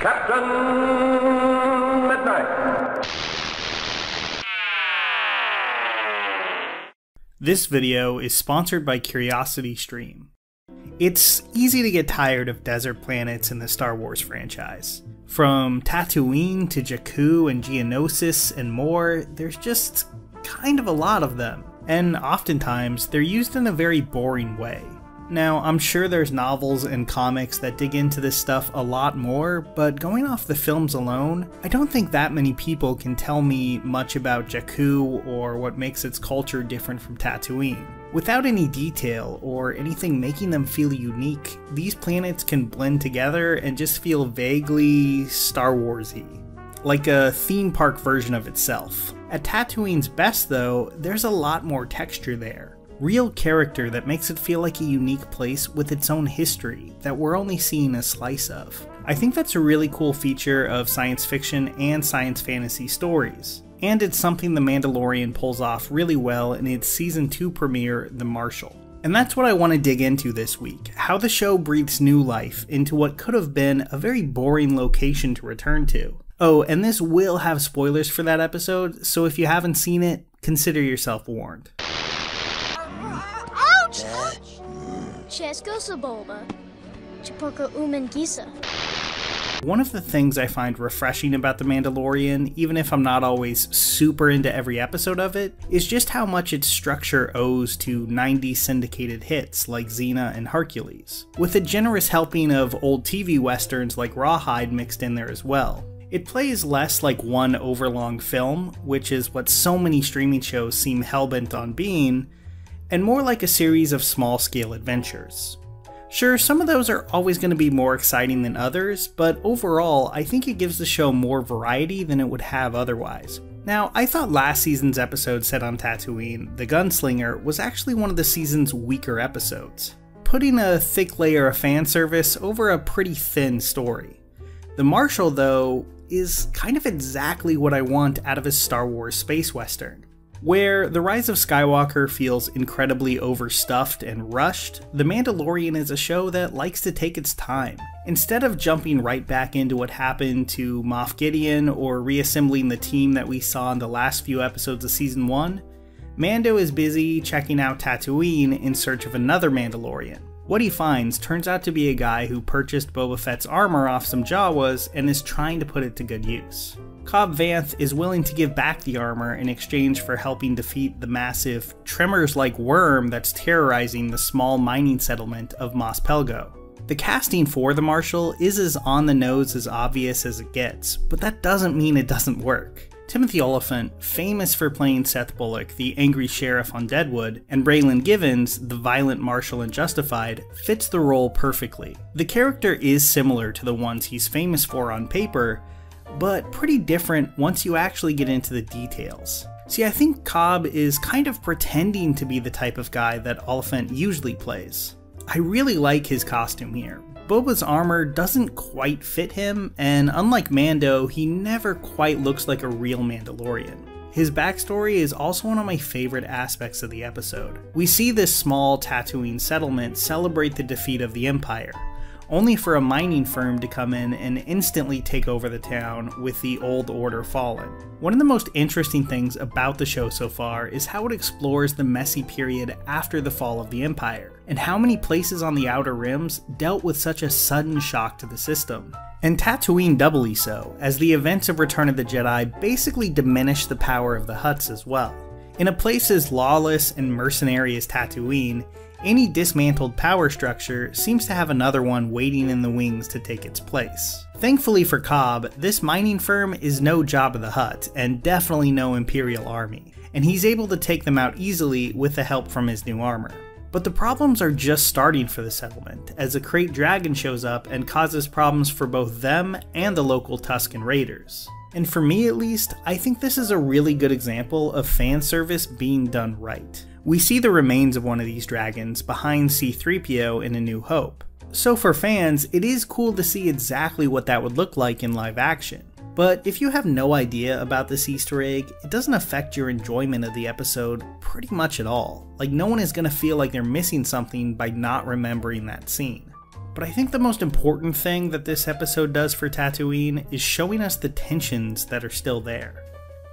Captain Midnight. This video is sponsored by CuriosityStream. It's easy to get tired of desert planets in the Star Wars franchise. From Tatooine to Jakku and Geonosis and more, there's just kind of a lot of them, and oftentimes they're used in a very boring way. Now, I'm sure there's novels and comics that dig into this stuff a lot more, but going off the films alone, I don't think that many people can tell me much about Jakku or what makes its culture different from Tatooine. Without any detail or anything making them feel unique, these planets can blend together and just feel vaguely Star Wars-y, like a theme park version of itself. At Tatooine's best though, there's a lot more texture there. Real character that makes it feel like a unique place with its own history that we're only seeing a slice of. I think that's a really cool feature of science fiction and science fantasy stories, and it's something The Mandalorian pulls off really well in its season 2 premiere, The Marshall. And that's what I want to dig into this week, how the show breathes new life into what could have been a very boring location to return to. Oh, and this will have spoilers for that episode, so if you haven't seen it, consider yourself warned. One of the things I find refreshing about The Mandalorian, even if I'm not always super into every episode of it, is just how much its structure owes to 90s syndicated hits like Xena and Hercules, with a generous helping of old TV westerns like Rawhide mixed in there as well. It plays less like one overlong film, which is what so many streaming shows seem hellbent on being, and more like a series of small-scale adventures. Sure, some of those are always going to be more exciting than others, but overall, I think it gives the show more variety than it would have otherwise. Now, I thought last season's episode set on Tatooine, The Gunslinger, was actually one of the season's weaker episodes, putting a thick layer of fan service over a pretty thin story. The Marshall, though, is kind of exactly what I want out of a Star Wars space western. Where The Rise of Skywalker feels incredibly overstuffed and rushed, The Mandalorian is a show that likes to take its time. Instead of jumping right back into what happened to Moff Gideon or reassembling the team that we saw in the last few episodes of Season 1, Mando is busy checking out Tatooine in search of another Mandalorian. What he finds turns out to be a guy who purchased Boba Fett's armor off some Jawas and is trying to put it to good use. Cobb Vanth is willing to give back the armor in exchange for helping defeat the massive, tremors-like worm that's terrorizing the small mining settlement of Mos Pelgo. The casting for The Marshall is as on the nose as obvious as it gets, but that doesn't mean it doesn't work. Timothy Olyphant, famous for playing Seth Bullock, the angry sheriff on Deadwood, and Raylan Givens, the violent marshal in Justified, fits the role perfectly. The character is similar to the ones he's famous for on paper, but pretty different once you actually get into the details. See, I think Cobb is kind of pretending to be the type of guy that Olyphant usually plays. I really like his costume here. Boba's armor doesn't quite fit him, and unlike Mando, he never quite looks like a real Mandalorian. His backstory is also one of my favorite aspects of the episode. We see this small Tatooine settlement celebrate the defeat of the Empire, only for a mining firm to come in and instantly take over the town with the old order fallen. One of the most interesting things about the show so far is how it explores the messy period after the fall of the Empire, and how many places on the Outer Rims dealt with such a sudden shock to the system. And Tatooine doubly so, as the events of Return of the Jedi basically diminish the power of the Hutts as well. In a place as lawless and mercenary as Tatooine, any dismantled power structure seems to have another one waiting in the wings to take its place. Thankfully for Cobb, this mining firm is no Jabba the Hutt, and definitely no Imperial Army, and he's able to take them out easily with the help from his new armor. But the problems are just starting for the settlement, as a Krayt Dragon shows up and causes problems for both them and the local Tusken Raiders. And for me at least, I think this is a really good example of fan service being done right. We see the remains of one of these dragons behind C-3PO in A New Hope. So for fans, it is cool to see exactly what that would look like in live action. But if you have no idea about this Easter egg, it doesn't affect your enjoyment of the episode pretty much at all. Like, no one is going to feel like they're missing something by not remembering that scene. But I think the most important thing that this episode does for Tatooine is showing us the tensions that are still there.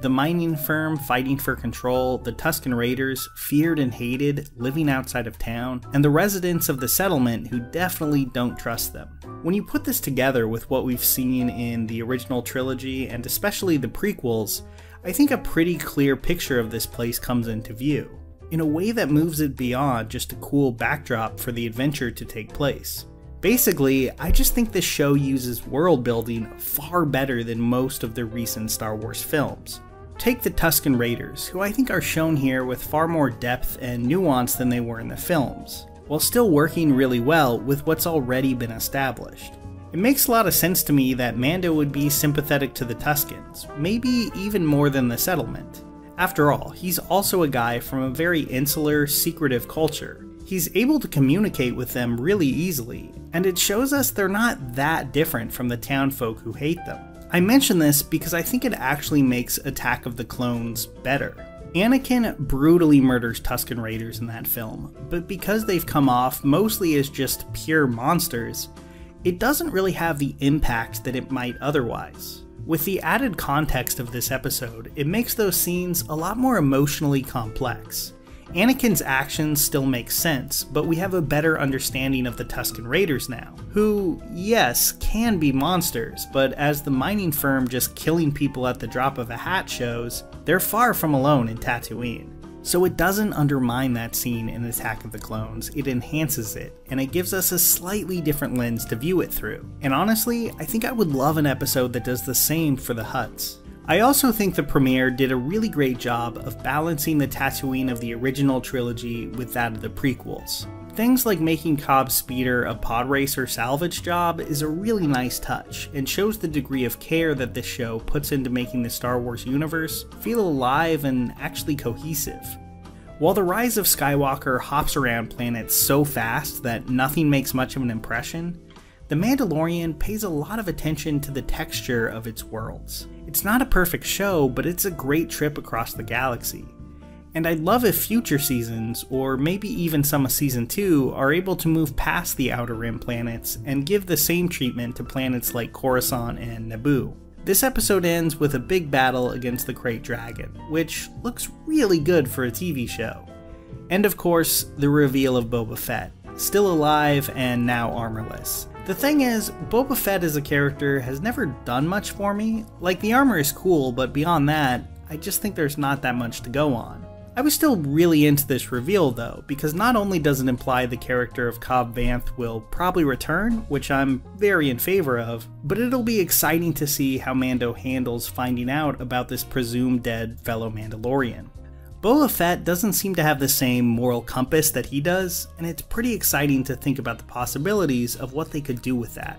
The mining firm fighting for control, the Tusken Raiders, feared and hated, living outside of town, and the residents of the settlement who definitely don't trust them. When you put this together with what we've seen in the original trilogy and especially the prequels, I think a pretty clear picture of this place comes into view, in a way that moves it beyond just a cool backdrop for the adventure to take place. Basically, I just think this show uses world building far better than most of the recent Star Wars films. Take the Tusken Raiders, who I think are shown here with far more depth and nuance than they were in the films, while still working really well with what's already been established. It makes a lot of sense to me that Mando would be sympathetic to the Tuskens, maybe even more than the settlement. After all, he's also a guy from a very insular, secretive culture. He's able to communicate with them really easily, and it shows us they're not that different from the town folk who hate them. I mention this because I think it actually makes Attack of the Clones better. Anakin brutally murders Tusken Raiders in that film, but because they've come off mostly as just pure monsters, it doesn't really have the impact that it might otherwise. With the added context of this episode, it makes those scenes a lot more emotionally complex. Anakin's actions still make sense, but we have a better understanding of the Tusken Raiders now, who, yes, can be monsters, but as the mining firm just killing people at the drop of a hat shows, they're far from alone in Tatooine. So it doesn't undermine that scene in Attack of the Clones, it enhances it, and it gives us a slightly different lens to view it through. And honestly, I think I would love an episode that does the same for the Hutts. I also think the premiere did a really great job of balancing the Tatooine of the original trilogy with that of the prequels. Things like making Cobb's speeder a pod racer salvage job is a really nice touch, and shows the degree of care that this show puts into making the Star Wars universe feel alive and actually cohesive. While The Rise of Skywalker hops around planets so fast that nothing makes much of an impression, The Mandalorian pays a lot of attention to the texture of its worlds. It's not a perfect show, but it's a great trip across the galaxy. And I'd love if future seasons, or maybe even some of Season 2, are able to move past the Outer Rim planets and give the same treatment to planets like Coruscant and Naboo. This episode ends with a big battle against the Krayt Dragon, which looks really good for a TV show. And of course, the reveal of Boba Fett, still alive and now armorless. The thing is, Boba Fett as a character has never done much for me. Like, the armor is cool, but beyond that, I just think there's not that much to go on. I was still really into this reveal though, because not only does it imply the character of Cobb Vanth will probably return, which I'm very in favor of, but it'll be exciting to see how Mando handles finding out about this presumed dead fellow Mandalorian. Boba Fett doesn't seem to have the same moral compass that he does, and it's pretty exciting to think about the possibilities of what they could do with that.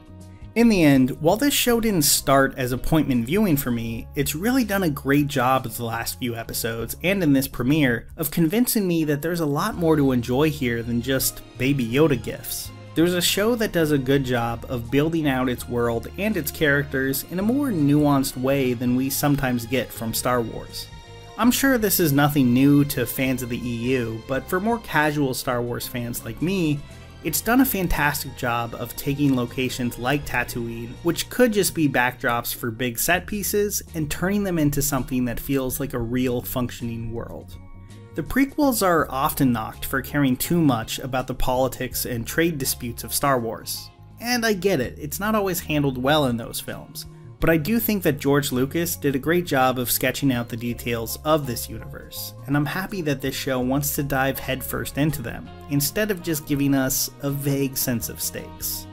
In the end, while this show didn't start as appointment viewing for me, it's really done a great job of the last few episodes, and in this premiere, of convincing me that there's a lot more to enjoy here than just Baby Yoda gifts. There's a show that does a good job of building out its world and its characters in a more nuanced way than we sometimes get from Star Wars. I'm sure this is nothing new to fans of the EU, but for more casual Star Wars fans like me, it's done a fantastic job of taking locations like Tatooine, which could just be backdrops for big set pieces, and turning them into something that feels like a real functioning world. The prequels are often knocked for caring too much about the politics and trade disputes of Star Wars. And I get it, it's not always handled well in those films. But I do think that George Lucas did a great job of sketching out the details of this universe, and I'm happy that this show wants to dive headfirst into them, instead of just giving us a vague sense of stakes.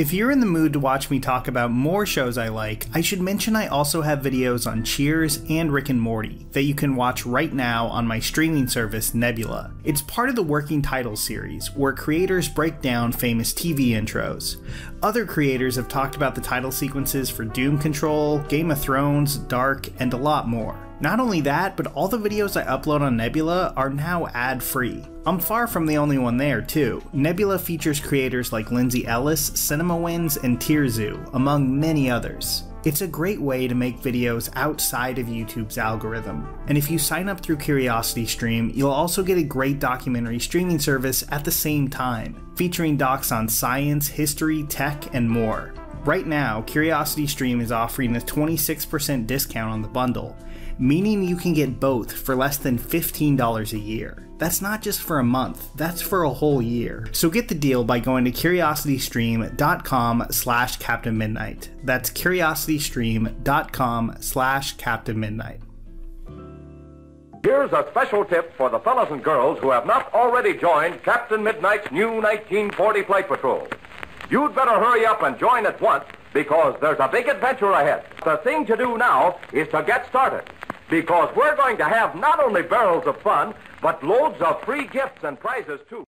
If you're in the mood to watch me talk about more shows I like, I should mention I also have videos on Cheers and Rick and Morty that you can watch right now on my streaming service Nebula. It's part of the Working Titles series, where creators break down famous TV intros. Other creators have talked about the title sequences for Doom Control, Game of Thrones, Dark, and a lot more. Not only that, but all the videos I upload on Nebula are now ad-free. I'm far from the only one there, too. Nebula features creators like Lindsay Ellis, CinemaWins, and Tierzoo, among many others. It's a great way to make videos outside of YouTube's algorithm. And if you sign up through CuriosityStream, you'll also get a great documentary streaming service at the same time, featuring docs on science, history, tech, and more. Right now, CuriosityStream is offering a 26% discount on the bundle, meaning you can get both for less than $15 a year. That's not just for a month, that's for a whole year. So get the deal by going to curiositystream.com/Captain Midnight. That's curiositystream.com/Captain Midnight. Here's a special tip for the fellas and girls who have not already joined Captain Midnight's new 1940 Flight Patrol. You'd better hurry up and join at once, because there's a big adventure ahead. The thing to do now is to get started, because we're going to have not only barrels of fun, but loads of free gifts and prizes, too.